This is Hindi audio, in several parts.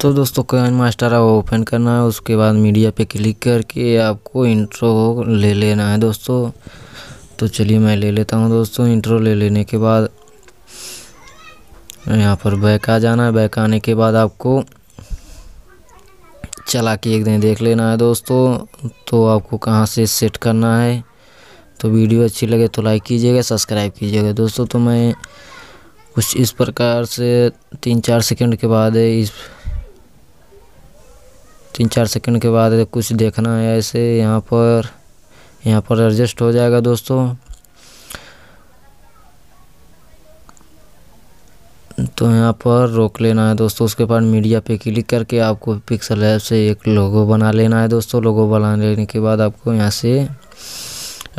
तो दोस्तों काइनमास्टर आप ओपन करना है, उसके बाद मीडिया पे क्लिक करके आपको इंट्रो ले लेना है दोस्तों। तो चलिए मैं ले लेता हूँ दोस्तों। इंट्रो ले लेने के बाद यहाँ पर बैक आ जाना है। बैक आने के बाद आपको चला के एक दिन देख लेना है दोस्तों। तो आपको कहाँ से सेट करना है। तो वीडियो अच्छी लगे तो लाइक कीजिएगा, सब्सक्राइब कीजिएगा दोस्तों। तो मैं कुछ इस प्रकार से 3-4 सेकंड के बाद इस 3-4 सेकंड के बाद कुछ देखना है ऐसे। यहाँ पर एडजस्ट हो जाएगा दोस्तों। तो यहाँ पर रोक लेना है दोस्तों। उसके बाद मीडिया पे क्लिक करके आपको पिक्सेलैब से एक लोगो बना लेना है दोस्तों। लोगो बना लेने के बाद आपको यहाँ से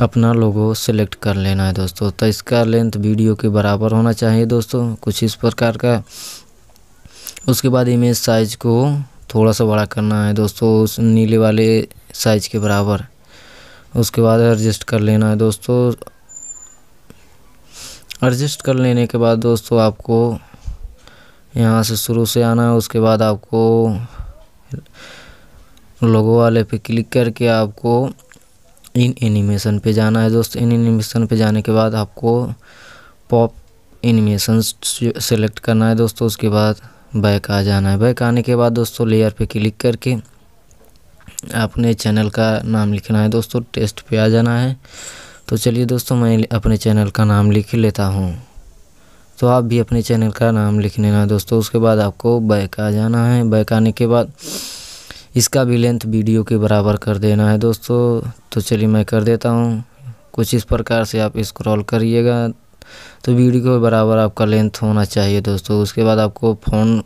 अपना लोगो सेलेक्ट कर लेना है दोस्तों। तो इसका लेंथ वीडियो के बराबर होना चाहिए दोस्तों, कुछ इस प्रकार का। उसके बाद इमेज साइज को थोड़ा सा बड़ा करना है दोस्तों, उस नीले वाले साइज के बराबर। उसके बाद एडजस्ट कर लेना है दोस्तों। एडजस्ट कर लेने के बाद दोस्तों आपको यहाँ से शुरू से आना है। उसके बाद आपको लोगो वाले पे क्लिक करके आपको इन एनिमेशन पे जाना है दोस्तों। इन एनिमेशन पे जाने के बाद आपको पॉप एनिमेशन सेलेक्ट करना है दोस्तों। उसके बाद बैक आ जाना है। बैक आने के बाद दोस्तों लेयर पे क्लिक करके अपने चैनल का नाम लिखना है दोस्तों। टेक्स्ट पे आ जाना है। तो चलिए दोस्तों मैं अपने चैनल का नाम लिख लेता हूँ। तो आप भी अपने चैनल का नाम लिख लेना दोस्तों। उसके बाद आपको बैक आ जाना है। बैक आने के बाद इसका भी लेंथ वीडियो के बराबर कर देना है दोस्तों। तो चलिए मैं कर देता हूँ। कुछ इस प्रकार से आप स्क्रॉल करिएगा तो वीडियो के बराबर आपका लेंथ होना चाहिए दोस्तों। उसके बाद आपको फ़ोन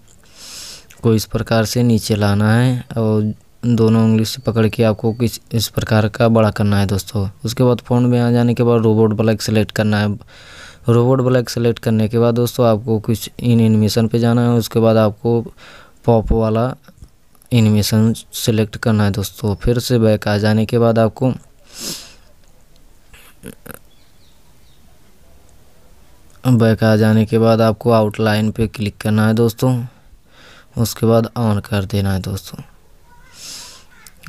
को इस प्रकार से नीचे लाना है और दोनों उंगली से पकड़ के आपको किस इस प्रकार का बड़ा करना है दोस्तों। उसके बाद फ़ोन में आ जाने के बाद रोबोट ब्लैक सेलेक्ट करना है। रोबोट ब्लैक सेलेक्ट करने के बाद दोस्तों आपको कुछ इन एनिमेशन पे जाना है। उसके बाद आपको पॉप वाला एनिमेशन सेलेक्ट करना है दोस्तों। फिर से बैक आ जाने के बाद आपको आउटलाइन पे क्लिक करना है दोस्तों। उसके बाद ऑन कर देना है दोस्तों।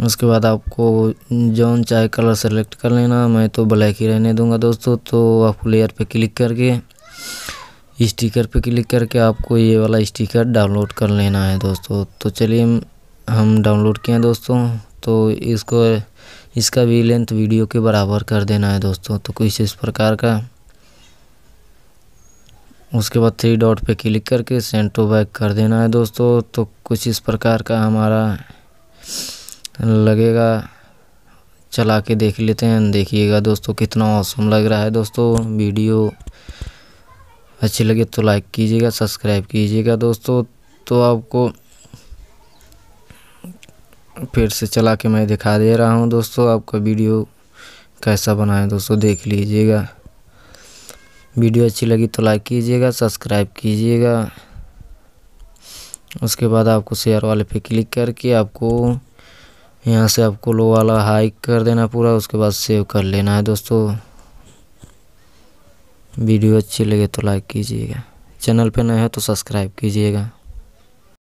उसके बाद आपको जौन चाहे कलर सेलेक्ट कर लेना। मैं तो ब्लैक ही रहने दूंगा दोस्तों। तो आपको लेयर पे क्लिक करके स्टिकर पे क्लिक करके आपको ये वाला स्टिकर डाउनलोड कर लेना है दोस्तों। तो चलिए हम डाउनलोड किए दोस्तों। तो इसका भी लेंथ वीडियो के बराबर कर देना है दोस्तों। तो कुछ इस प्रकार का। उसके बाद 3 डॉट पे क्लिक करके सेंड टू बैक कर देना है दोस्तों। तो कुछ इस प्रकार का हमारा लगेगा। चला के देख लेते हैं। देखिएगा दोस्तों कितना ऑसम लग रहा है दोस्तों। वीडियो अच्छी लगे तो लाइक कीजिएगा, सब्सक्राइब कीजिएगा दोस्तों। तो आपको फिर से चला के मैं दिखा दे रहा हूं दोस्तों। आपका वीडियो कैसा बना है दोस्तों देख लीजिएगा। वीडियो अच्छी लगी तो लाइक कीजिएगा, सब्सक्राइब कीजिएगा। उसके बाद आपको शेयर वाले पे क्लिक करके आपको यहां से आपको लो वाला हाई कर देना पूरा। उसके बाद सेव कर लेना है दोस्तों। वीडियो अच्छी लगे तो लाइक कीजिएगा, चैनल पे नए हो तो सब्सक्राइब कीजिएगा।